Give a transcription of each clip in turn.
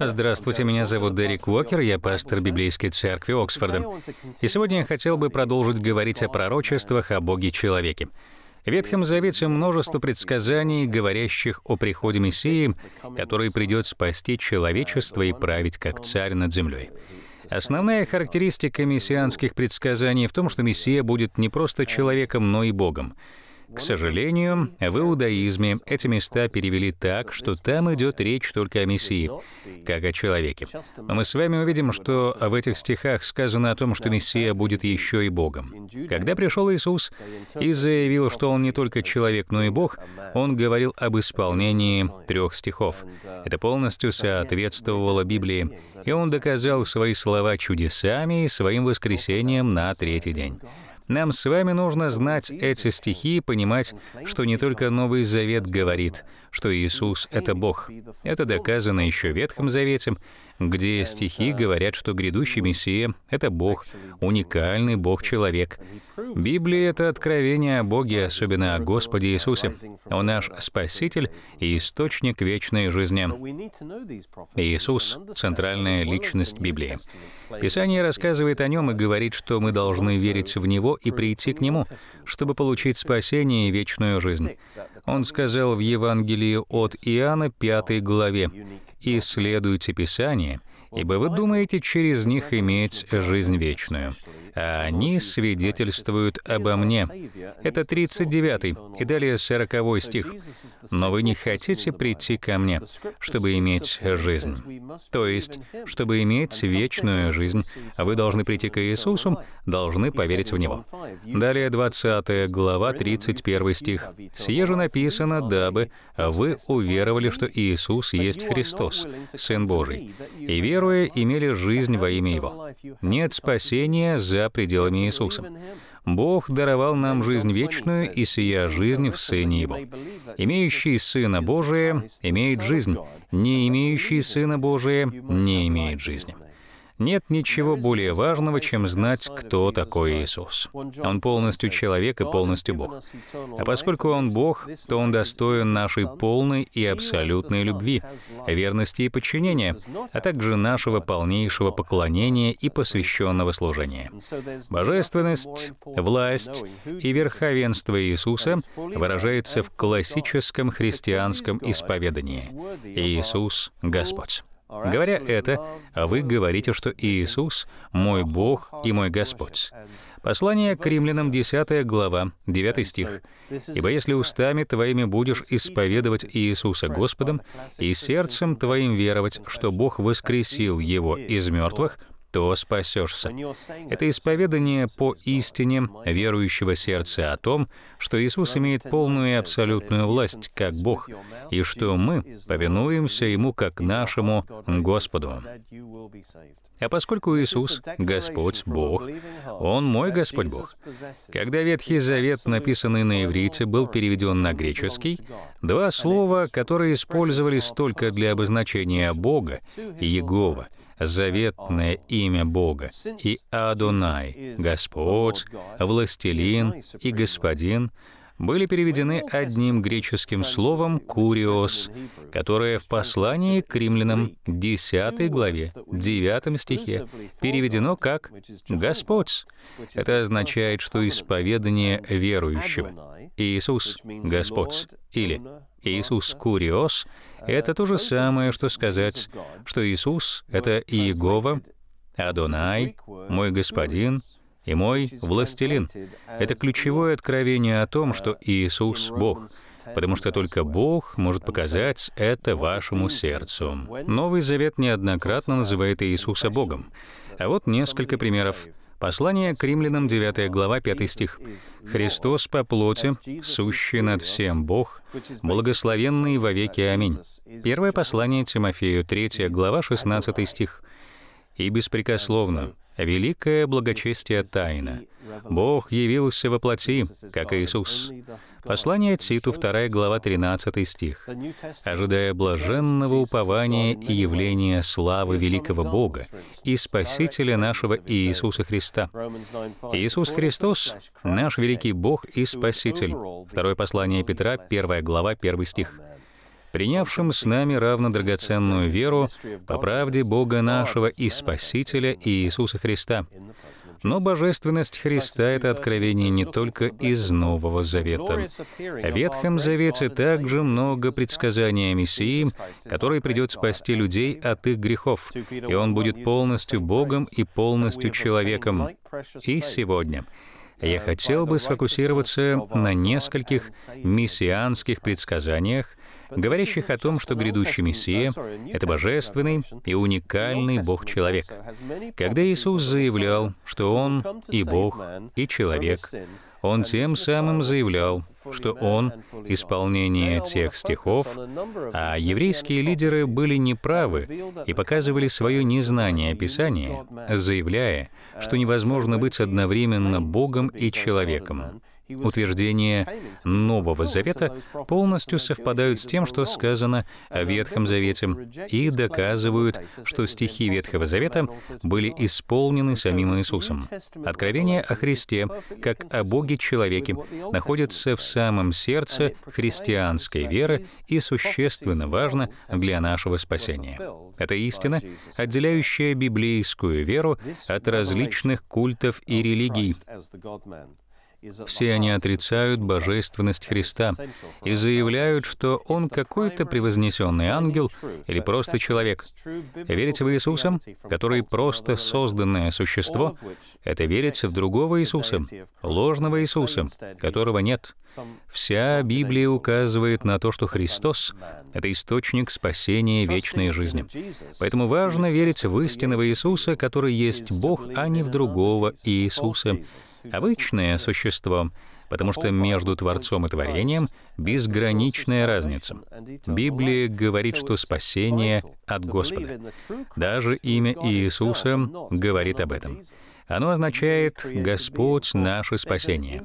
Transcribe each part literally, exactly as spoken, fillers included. Здравствуйте, меня зовут Дерек Уокер, я пастор Библейской Церкви Оксфорда. И сегодня я хотел бы продолжить говорить о пророчествах о Боге-человеке. В Ветхом Завете множество предсказаний, говорящих о приходе Мессии, который придет спасти человечество и править как царь над землей. Основная характеристика мессианских предсказаний в том, что Мессия будет не просто человеком, но и Богом. К сожалению, в иудаизме эти места перевели так, что там идет речь только о Мессии, как о человеке. Но мы с вами увидим, что в этих стихах сказано о том, что Мессия будет еще и Богом. Когда пришел Иисус и заявил, что Он не только человек, но и Бог, Он говорил об исполнении трех стихов. Это полностью соответствовало Библии, и Он доказал свои слова чудесами и своим воскресением на третий день. Нам с вами нужно знать эти стихи и понимать, что не только Новый Завет говорит, что Иисус — это Бог. Это доказано еще в Ветхом Завете, где стихи говорят, что грядущий Мессия — это Бог, уникальный Бог-человек. Библия — это откровение о Боге, особенно о Господе Иисусе. Он наш Спаситель и источник вечной жизни. Иисус — центральная личность Библии. Писание рассказывает о Нем и говорит, что мы должны верить в Него и прийти к Нему, чтобы получить спасение и вечную жизнь. Он сказал в Евангелии от Иоанна, пятой главе, «Исследуйте Писание, ибо вы думаете через них иметь жизнь вечную, а они свидетельствуют обо мне». Это тридцать девятый и далее сороковой стих. «Но вы не хотите прийти ко мне, чтобы иметь жизнь». То есть, чтобы иметь вечную жизнь, вы должны прийти к Иисусу, должны поверить в Него. Далее двадцатая глава, тридцать первый стих. «Сие же написано, дабы вы уверовали, что Иисус есть Христос, Сын Божий, и веруя имели жизнь во имя Его». Нет спасения за пределами Иисуса. Бог даровал нам жизнь вечную, и сия жизнь в Сыне Его. Имеющий Сына Божия имеет жизнь, не имеющий Сына Божия не имеет жизни. Нет ничего более важного, чем знать, кто такой Иисус. Он полностью человек и полностью Бог. А поскольку Он Бог, то Он достоин нашей полной и абсолютной любви, верности и подчинения, а также нашего полнейшего поклонения и посвященного служения. Божественность, власть и верховенство Иисуса выражается в классическом христианском исповедании. Иисус — Господь. Говоря это, вы говорите, что Иисус — мой Бог и мой Господь. Послание к римлянам, десятая глава, девятый стих. «Ибо если устами твоими будешь исповедовать Иисуса Господом, и сердцем твоим веровать, что Бог воскресил Его из мертвых, то спасешься». Это исповедание по истине верующего сердца о том, что Иисус имеет полную и абсолютную власть, как Бог, и что мы повинуемся Ему, как нашему Господу. А поскольку Иисус — Господь Бог, Он мой Господь Бог. Когда Ветхий Завет, написанный на иврите, был переведен на греческий, два слова, которые использовались только для обозначения Бога, Егова, заветное имя Бога, и Адонай, Господь, Властелин и Господин, были переведены одним греческим словом «куриос», которое в послании к римлянам, десятой главе, девятом стихе, переведено как «Господь». Это означает, что исповедание верующего «Иисус, Господь» или «Иисус Куриос» — это то же самое, что сказать, что Иисус — это Иегова, Адонай, мой Господин и мой Властелин. Это ключевое откровение о том, что Иисус — Бог, потому что только Бог может показать это вашему сердцу. Новый Завет неоднократно называет Иисуса Богом. А вот несколько примеров. Послание к римлянам, девятая глава, пятый стих. «Христос по плоти, сущий над всем Бог, благословенный во веки. Аминь». Первое послание Тимофею, третья глава, шестнадцатый стих. «И беспрекословно, великое благочестие тайна. Бог явился во плоти, как Иисус». Послание Титу, вторая глава, тринадцатый стих. «Ожидая блаженного упования и явления славы великого Бога и Спасителя нашего Иисуса Христа». Иисус Христос — наш великий Бог и Спаситель. Второе послание Петра, первая глава, первый стих. принявшим с нами равно драгоценную веру по правде Бога нашего и Спасителя Иисуса Христа. Но божественность Христа — это откровение не только из Нового Завета. В Ветхом Завете также много предсказаний о Мессии, который придет спасти людей от их грехов, и Он будет полностью Богом и полностью человеком. И сегодня я хотел бы сфокусироваться на нескольких мессианских предсказаниях, говорящих о том, что грядущий Мессия — это божественный и уникальный Бог-человек. Когда Иисус заявлял, что Он и Бог, и человек, Он тем самым заявлял, что Он — исполнение тех стихов, а еврейские лидеры были неправы и показывали свое незнание Писания, заявляя, что невозможно быть одновременно Богом и человеком. Утверждения Нового Завета полностью совпадают с тем, что сказано о Ветхом Завете, и доказывают, что стихи Ветхого Завета были исполнены самим Иисусом. Откровение о Христе, как о Боге-человеке, находится в самом сердце христианской веры и существенно важно для нашего спасения. Это истина, отделяющая библейскую веру от различных культов и религий. Все они отрицают божественность Христа и заявляют, что Он какой-то превознесенный ангел или просто человек. Верить в Иисуса, который просто созданное существо, это верить в другого Иисуса, ложного Иисуса, которого нет. Вся Библия указывает на то, что Христос — это источник спасения вечной жизни. Поэтому важно верить в истинного Иисуса, который есть Бог, а не в другого Иисуса. Обычное существо, потому что между Творцом и творением безграничная разница. Библия говорит, что спасение от Господа. Даже имя Иисуса говорит об этом. Оно означает «Господь — наше спасение».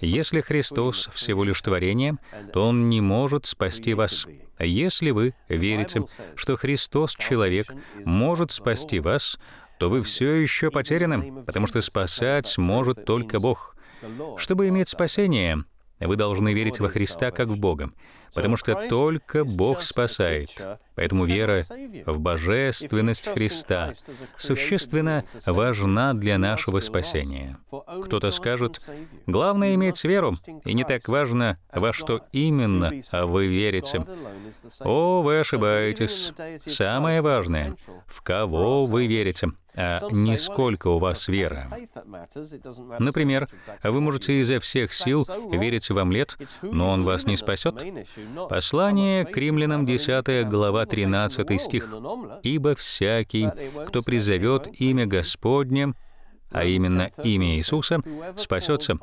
Если Христос всего лишь творение, то Он не может спасти вас. Если вы верите, что Христос — человек, может спасти вас, то вы все еще потеряны, потому что спасать может только Бог. Чтобы иметь спасение, вы должны верить во Христа как в Бога, потому что только Бог спасает. Поэтому вера в божественность Христа существенно важна для нашего спасения. Кто-то скажет, главное иметь веру, и не так важно, во что именно вы верите. О, вы ошибаетесь. Самое важное, в кого вы верите, а не сколько у вас веры. Например, вы можете изо всех сил верить в омлет, но он вас не спасет. Послание к римлянам, десятая глава, тринадцатый стих. «Ибо всякий, кто призовет имя Господне, а именно имя Иисуса, спасется».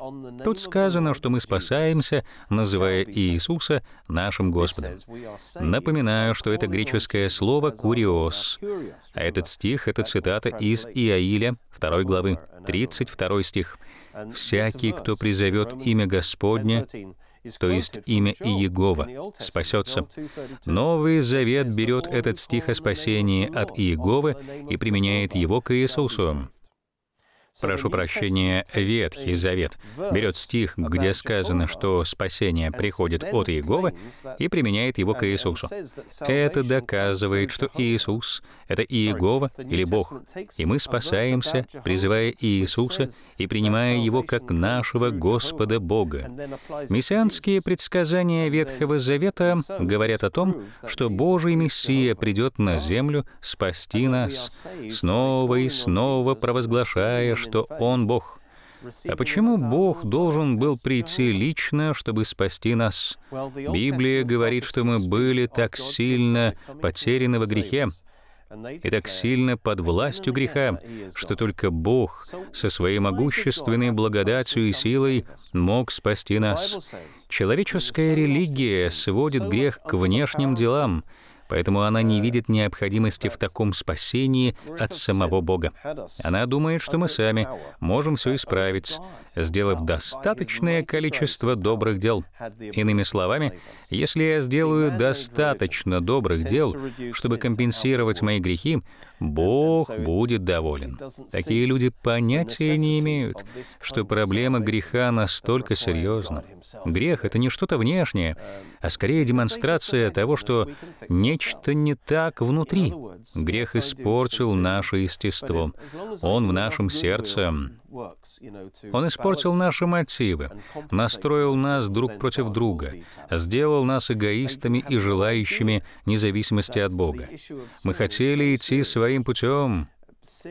Тут сказано, что мы спасаемся, называя Иисуса нашим Господом. Напоминаю, что это греческое слово «куриос». А этот стих — это цитата из Иоиля, второй главы, тридцать второй стих. «Всякий, кто призовет имя Господне», то есть имя Иегова, спасется. Новый Завет берет этот стих о спасении от Иеговы и применяет его к Иисусу. Прошу прощения, Ветхий Завет берет стих, где сказано, что спасение приходит от Иеговы, и применяет его к Иисусу. Это доказывает, что Иисус — это Иегова или Бог, и мы спасаемся, призывая Иисуса и принимая Его как нашего Господа Бога. Мессианские предсказания Ветхого Завета говорят о том, что Божий Мессия придет на землю спасти нас, снова и снова провозглашая, что Он Бог. А почему Бог должен был прийти лично, чтобы спасти нас? Библия говорит, что мы были так сильно потеряны во грехе и так сильно под властью греха, что только Бог со своей могущественной благодатью и силой мог спасти нас. Человеческая религия сводит грех к внешним делам, поэтому она не видит необходимости в таком спасении от самого Бога. Она думает, что мы сами можем все исправить, сделав достаточное количество добрых дел. Иными словами, если я сделаю достаточно добрых дел, чтобы компенсировать мои грехи, Бог будет доволен. Такие люди понятия не имеют, что проблема греха настолько серьезна. Грех — это не что-то внешнее, а скорее демонстрация того, что нечто не так внутри. Грех испортил наше естество. Он в нашем сердце. Он испортил наши мотивы, настроил нас друг против друга, сделал нас эгоистами и желающими независимости от Бога. Мы хотели идти своим путем,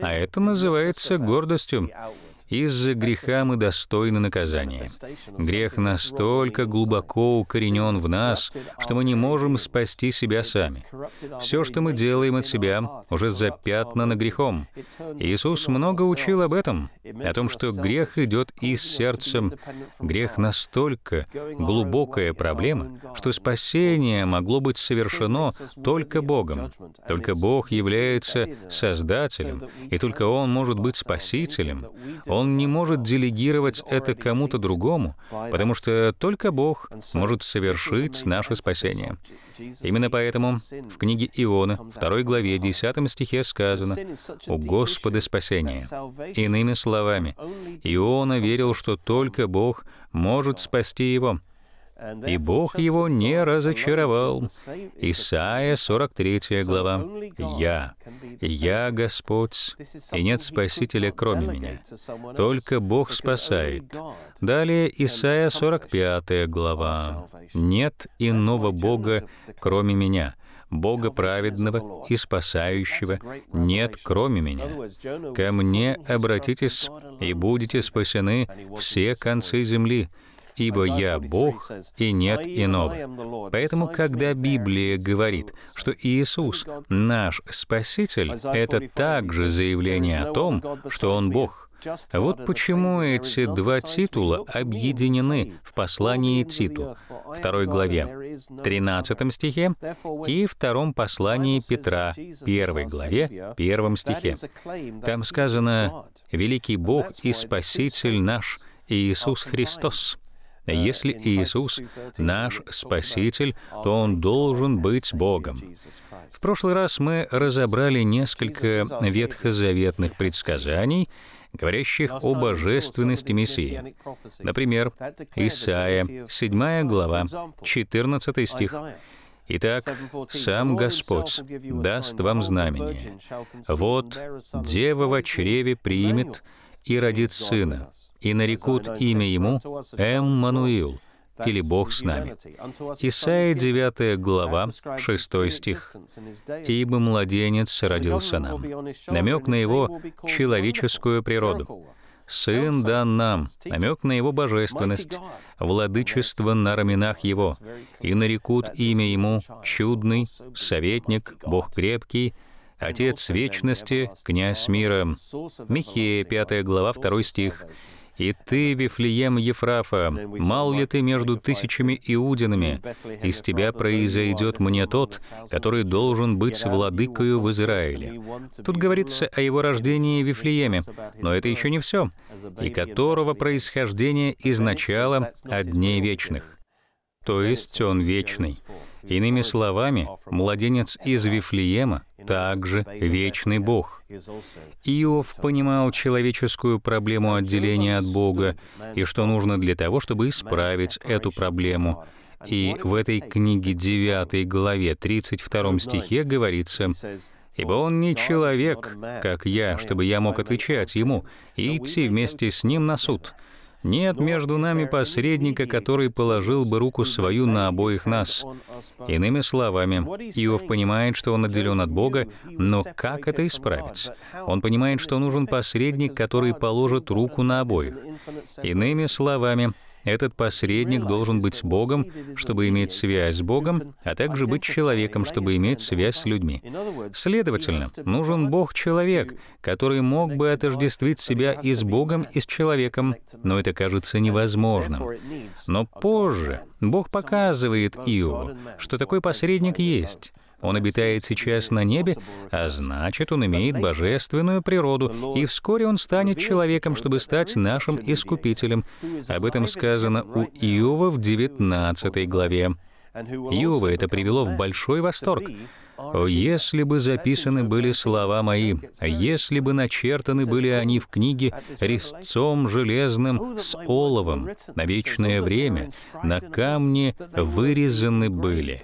а это называется гордостью. Из-за греха мы достойны наказания. Грех настолько глубоко укоренен в нас, что мы не можем спасти себя сами. Все, что мы делаем от себя, уже запятнано грехом. Иисус много учил об этом, о том, что грех идет из сердца. Грех настолько глубокая проблема, что спасение могло быть совершено только Богом. Только Бог является Создателем, и только Он может быть Спасителем. Он Он не может делегировать это кому-то другому, потому что только Бог может совершить наше спасение. Именно поэтому в книге Иона, второй главе, десятом стихе сказано: «У Господа спасение». Иными словами, Иона верил, что только Бог может спасти его. И Бог его не разочаровал. Исайя, сорок третья глава. «Я, я Господь, и нет Спасителя, кроме меня. Только Бог спасает». Далее Исайя, сорок пятая глава. «Нет иного Бога, кроме меня. Бога праведного и спасающего нет, кроме меня. Ко мне обратитесь, и будете спасены все концы земли. Ибо я Бог, и нет иного». Поэтому, когда Библия говорит, что Иисус — наш Спаситель, это также заявление о том, что Он Бог. Вот почему эти два титула объединены в послании Титу, второй главе, тринадцатом стихе, и втором послании Петра, первой главе, первом стихе. Там сказано: «Великий Бог и Спаситель наш Иисус Христос». Если Иисус — наш Спаситель, то Он должен быть Богом. В прошлый раз мы разобрали несколько ветхозаветных предсказаний, говорящих о божественности Мессии. Например, Исайя, седьмая глава, четырнадцатый стих. «Итак, сам Господь даст вам знамение. Вот дева во чреве примет и родит сына, и нарекут имя ему Эммануил», или «Бог с нами». Исайя, девятая глава, шестой стих. «Ибо младенец родился нам». Намек на его человеческую природу. «Сын дан нам», намек на его божественность, владычество на раменах его, и нарекут имя ему Чудный, Советник, Бог крепкий, Отец вечности, Князь мира. Михея, пятая глава, второй стих. «И ты, Вифлеем Ефрафа, мал ли ты между тысячами Иудинами? Из тебя произойдет мне тот, который должен быть владыкою в Израиле». Тут говорится о его рождении в Вифлееме, но это еще не все. «И которого происхождение из начала от дней вечных». То есть он вечный. Иными словами, младенец из Вифлеема также вечный Бог. Иов понимал человеческую проблему отделения от Бога и что нужно для того, чтобы исправить эту проблему. И в этой книге девятой главе тридцать втором стихе говорится: «Ибо он не человек, как я, чтобы я мог отвечать ему и идти вместе с ним на суд. Нет между нами посредника, который положил бы руку свою на обоих нас». Иными словами, Иов понимает, что он отделен от Бога, но как это исправить? Он понимает, что нужен посредник, который положит руку на обоих. Иными словами, этот посредник должен быть Богом, чтобы иметь связь с Богом, а также быть человеком, чтобы иметь связь с людьми. Следовательно, нужен Бог-человек, который мог бы отождествить себя и с Богом, и с человеком, но это кажется невозможным. Но позже Бог показывает Иову, что такой посредник есть. Он обитает сейчас на небе, а значит, он имеет божественную природу, и вскоре он станет человеком, чтобы стать нашим Искупителем. Об этом сказано у Иова в девятнадцатой главе. Иова это привело в большой восторг. «О, если бы записаны были слова мои, если бы начертаны были они в книге резцом железным с оловом на вечное время, на камне вырезаны были».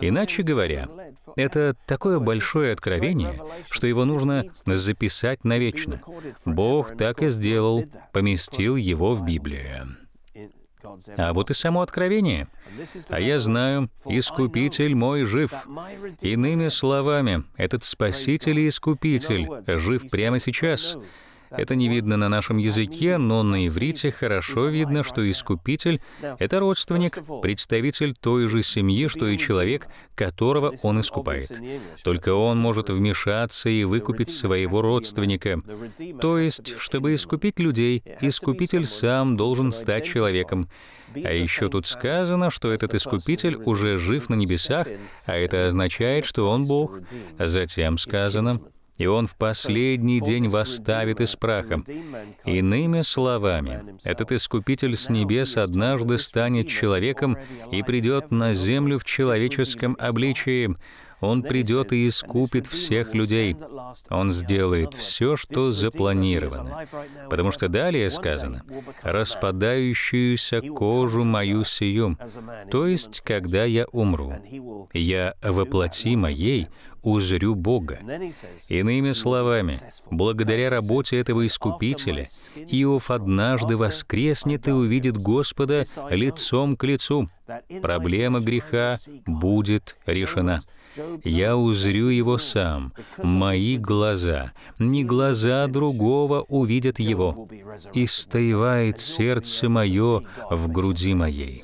Иначе говоря, это такое большое откровение, что его нужно записать навечно. Бог так и сделал, поместил его в Библию. А вот и само откровение. «А я знаю, Искупитель мой жив». Иными словами, этот Спаситель и Искупитель жив прямо сейчас. Это не видно на нашем языке, но на иврите хорошо видно, что Искупитель — это родственник, представитель той же семьи, что и человек, которого он искупает. Только он может вмешаться и выкупить своего родственника. То есть, чтобы искупить людей, Искупитель сам должен стать человеком. А еще тут сказано, что этот Искупитель уже жив на небесах, а это означает, что он Бог. Затем сказано: «И он в последний день восставит из праха». Иными словами, этот Искупитель с небес однажды станет человеком и придет на землю в человеческом обличии. Он придет и искупит всех людей. Он сделает все, что запланировано. Потому что далее сказано: «распадающуюся кожу мою сию», то есть, когда я умру, я во плоти моей узрю Бога. Иными словами, благодаря работе этого Искупителя, Иов однажды воскреснет и увидит Господа лицом к лицу. Проблема греха будет решена. Я узрю его сам, мои глаза, не глаза другого увидят его. Истаивает сердце мое в груди моей.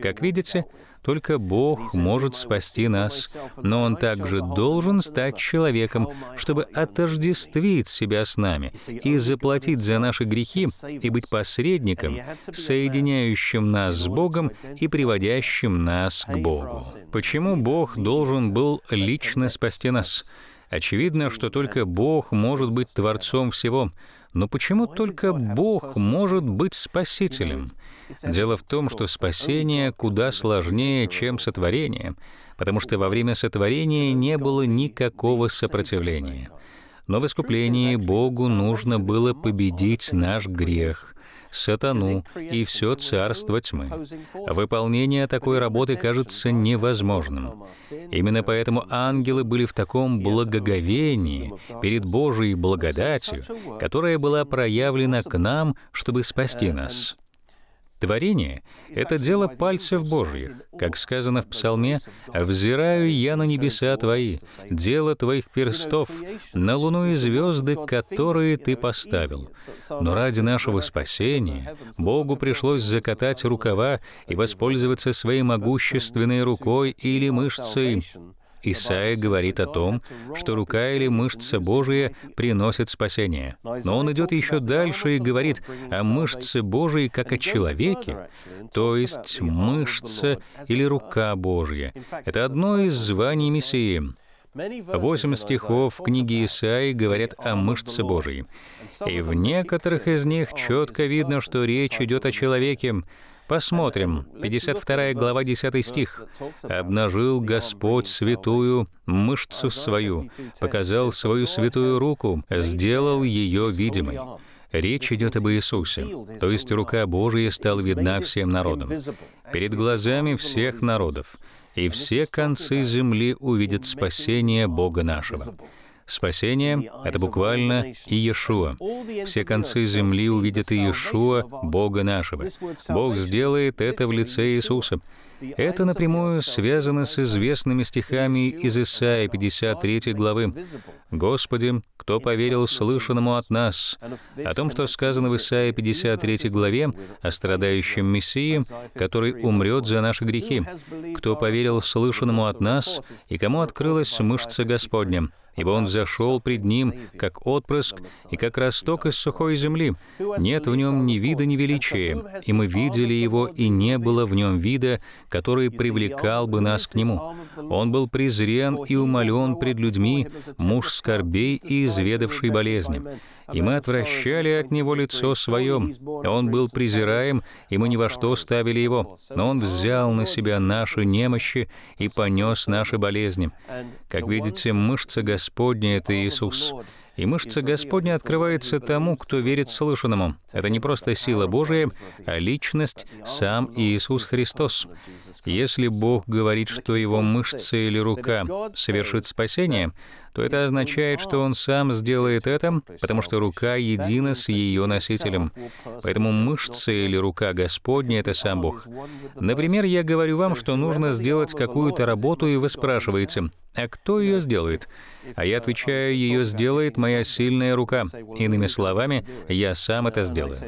Как видите, только Бог может спасти нас, но Он также должен стать человеком, чтобы отождествить себя с нами и заплатить за наши грехи и быть посредником, соединяющим нас с Богом и приводящим нас к Богу. Почему Бог должен был лично спасти нас? Очевидно, что только Бог может быть Творцом всего. Но почему только Бог может быть Спасителем? Дело в том, что спасение куда сложнее, чем сотворение, потому что во время сотворения не было никакого сопротивления. Но в искуплении Богу нужно было победить наш грех, сатану и все царство тьмы. Выполнение такой работы кажется невозможным. Именно поэтому ангелы были в таком благоговении перед Божьей благодатью, которая была проявлена к нам, чтобы спасти нас. Творение — это дело пальцев Божьих. Как сказано в Псалме: «Взираю я на небеса твои, дело твоих перстов, на луну и звезды, которые ты поставил». Но ради нашего спасения Богу пришлось закатать рукава и воспользоваться своей могущественной рукой или мышцей. Исайя говорит о том, что рука или мышца Божия приносит спасение. Но он идет еще дальше и говорит о мышце Божией как о человеке, то есть мышца или рука Божья. Это одно из званий Мессии. Восемь стихов в книге Исаии говорят о мышце Божией. И в некоторых из них четко видно, что речь идет о человеке. Посмотрим, пятьдесят вторая глава, десятый стих. «Обнажил Господь святую мышцу свою, показал свою святую руку, сделал ее видимой». Речь идет об Иисусе, то есть рука Божия стала видна всем народам, перед глазами всех народов, и все концы земли увидят спасение Бога нашего. Спасение — это буквально Иешуа. Все концы земли увидят Иешуа, Бога нашего. Бог сделает это в лице Иисуса. Это напрямую связано с известными стихами из Исаии пятьдесят третьей главы. «Господи, кто поверил слышанному от нас?» О том, что сказано в Исаии пятьдесят третьей главе, о страдающем Мессии, который умрет за наши грехи. «Кто поверил слышанному от нас, и кому открылась мышца Господня? Ибо он взошел пред ним, как отпрыск, и как росток из сухой земли. Нет в нем ни вида, ни величия, и мы видели его, и не было в нем вида, который привлекал бы нас к Нему. Он был презрен и умолен пред людьми, муж скорбей и изведавший болезни. И мы отвращали от Него лицо Своем. Он был презираем, и мы ни во что ставили Его. Но Он взял на Себя наши немощи и понес наши болезни. Как видите, мышца Господня — это Иисус. И мышца Господня открывается тому, кто верит слышанному. Это не просто сила Божия, а личность — сам Иисус Христос. Если Бог говорит, что Его мышца или рука совершит спасение, то это означает, что Он сам сделает это, потому что рука едина с ее носителем. Поэтому мышца или рука Господня — это сам Бог. Например, я говорю вам, что нужно сделать какую-то работу, и вы спрашиваете, а кто ее сделает? А я отвечаю, ее сделает моя сильная рука. Иными словами, я сам это сделаю.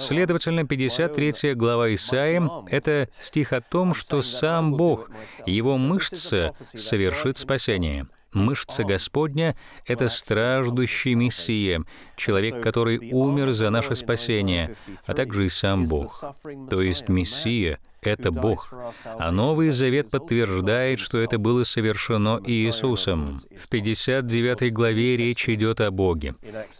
Следовательно, пятьдесят третья глава Исаии — это стих о том, что сам Бог, Его мышца, совершит спасение. Мышца Господня — это страждущий Мессия, человек, который умер за наше спасение, а также и сам Бог. То есть Мессия — это Бог. А Новый Завет подтверждает, что это было совершено Иисусом. В пятьдесят девятой главе речь идет о Боге.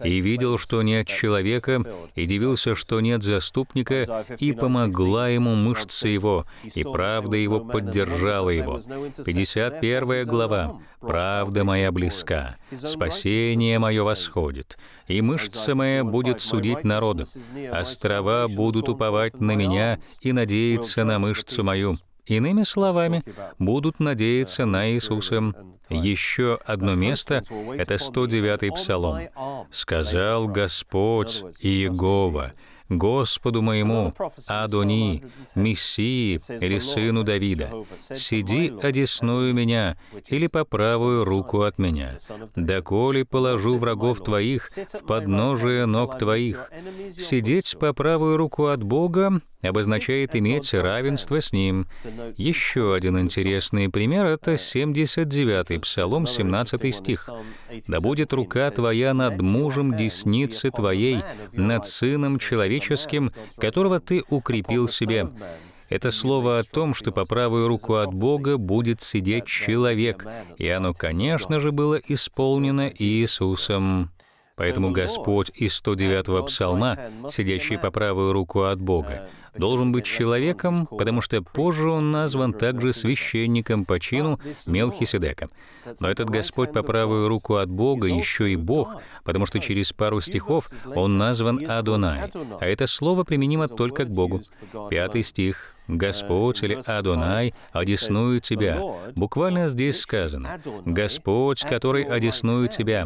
«И видел, что нет человека, и дивился, что нет заступника, и помогла ему мышца его, и правда его поддержала его». пятьдесят первая глава. «Правда моя близка, спасение мое восходит, и мышца моя будет судить народы. Острова будут уповать на меня и надеяться на мышцу мою». Иными словами, будут надеяться на Иисуса. Еще одно место — это сто девятый Псалом. «Сказал Господь Иегова, Господу моему, Адони, Мессии или сыну Давида, сиди одесную меня или по правую руку от меня, доколе положу врагов твоих в подножие ног твоих». Сидеть по правую руку от Бога обозначает иметь равенство с Ним. Еще один интересный пример — это семьдесят девятый Псалом, семнадцатый стих. «Да будет рука твоя над мужем десницы твоей, над сыном человеческим, которого ты укрепил себе». Это слово о том, что по правую руку от Бога будет сидеть человек, и оно, конечно же, было исполнено Иисусом. Поэтому Господь из сто девятого Псалма, сидящий по правую руку от Бога, должен быть человеком, потому что позже он назван также священником по чину Мелхиседека. Но этот Господь по правую руку от Бога еще и Бог, потому что через пару стихов он назван Адонай, а это слово применимо только к Богу. Пятый стих. «Господь» или «Адонай» одесную тебя. Буквально здесь сказано «Господь, который одесную тебя».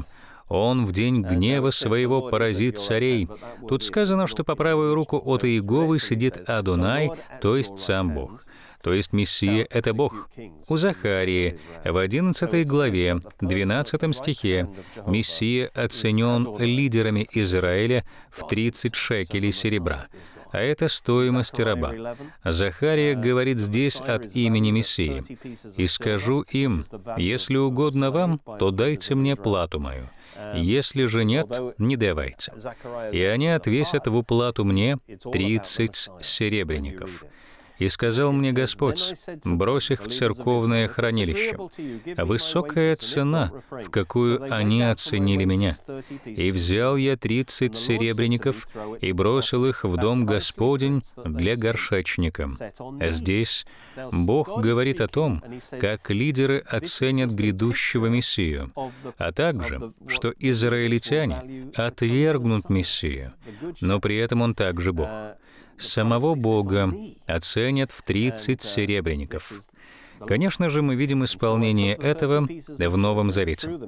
Он в день гнева своего поразит царей. Тут сказано, что по правую руку от Иеговы сидит Адонай, то есть сам Бог. То есть Мессия — это Бог. У Захарии в одиннадцатой главе, двенадцатом стихе Мессия оценен лидерами Израиля в тридцать шекелей серебра. А это стоимость раба. Захария говорит здесь от имени Мессии. «И скажу им, если угодно вам, то дайте мне плату мою. Если же нет, не давайте. И они отвесят в уплату мне тридцать серебряников». «И сказал мне Господь, брось их в церковное хранилище. Высокая цена, в какую они оценили меня. И взял я тридцать серебряников и бросил их в дом Господень для горшечника». Здесь Бог говорит о том, как лидеры оценят грядущего Мессию, а также, что израильтяне отвергнут Мессию, но при этом он также Бог. Самого Бога оценят в тридцать серебряников. Конечно же, мы видим исполнение этого в Новом Завете.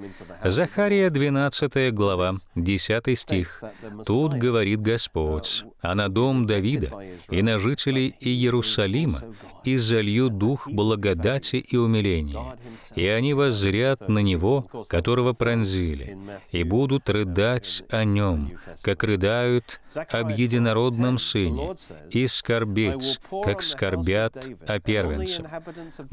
Захария, двенадцатая глава, десятый стих. «Тут говорит Господь, а на дом Давида и на жителей Иерусалима и залью дух благодати и умиления, и они воззрят на него, которого пронзили, и будут рыдать о нем, как рыдают об единородном сыне, и скорбеть, как скорбят о первенце».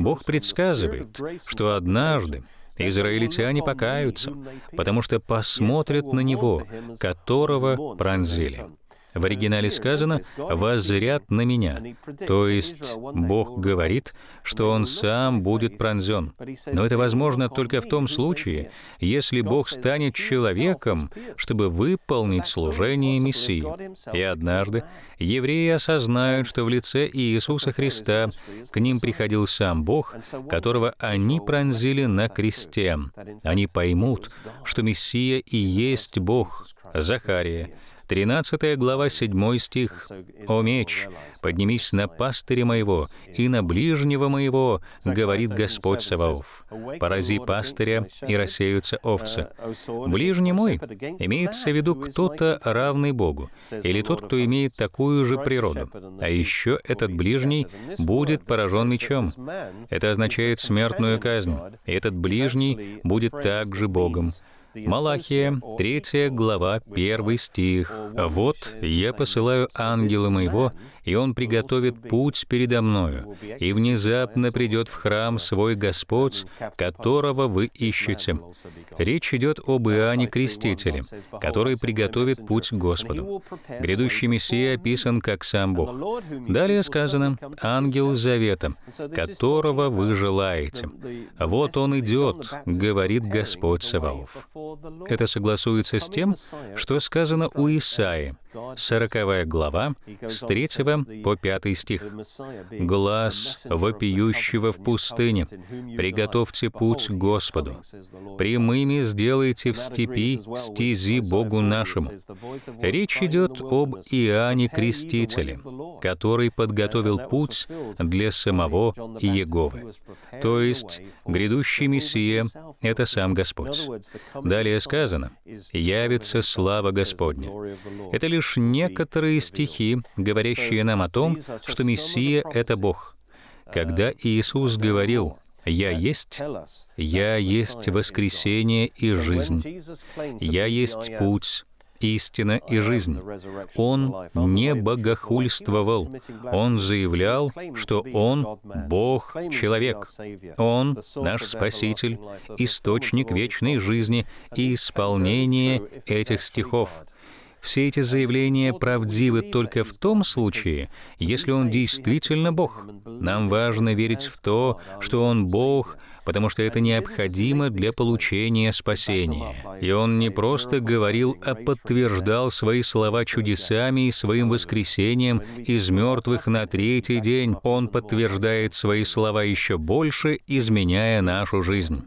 Бог предсказывает, что однажды израильтяне покаются, потому что посмотрят на него, которого пронзили. В оригинале сказано «воззрят на меня», то есть Бог говорит, что Он сам будет пронзен. Но это возможно только в том случае, если Бог станет человеком, чтобы выполнить служение Мессии. И однажды евреи осознают, что в лице Иисуса Христа к ним приходил сам Бог, которого они пронзили на кресте. Они поймут, что Мессия и есть Бог. Захария, тринадцатая глава, седьмой стих. «О меч, поднимись на пастыря моего и на ближнего моего, говорит Господь Саваоф. Порази пастыря, и рассеются овцы». «Ближний мой» имеется в виду кто-то, равный Богу, или тот, кто имеет такую же природу. А еще этот ближний будет поражен мечом. Это означает смертную казнь. И этот ближний будет также Богом. Малахия, третья глава, первый стих. «Вот я посылаю ангела моего, и он приготовит путь передо мною, и внезапно придет в храм свой Господь, которого вы ищете». Речь идет об Иоанне Крестителе, который приготовит путь к Господу. Грядущий Мессия описан как сам Бог. Далее сказано «ангел завета, которого вы желаете». «Вот он идет, говорит Господь Саваоф». Это согласуется с тем, что сказано у Исаии, сороковая глава, с третьего по пятый стих. «Глас вопиющего в пустыне, приготовьте путь Господу, прямыми сделайте в степи стези Богу нашему». Речь идет об Иоанне Крестителе, который подготовил путь для самого Иеговы. То есть, грядущий Мессия — это сам Господь. Далее сказано «явится слава Господня». Это лишь некоторые стихи, говорящие нам о том, что Мессия — это Бог. Когда Иисус говорил «Я есть», «Я есть воскресение и жизнь», «Я есть путь», истина и жизнь. Он не богохульствовал. Он заявлял, что Он — Бог-человек. Он — наш Спаситель, источник вечной жизни и исполнение этих стихов. Все эти заявления правдивы только в том случае, если Он действительно Бог. Нам важно верить в то, что Он — Бог, потому что это необходимо для получения спасения. И Он не просто говорил, а подтверждал свои слова чудесами и своим воскресением из мертвых на третий день. Он подтверждает свои слова еще больше, изменяя нашу жизнь.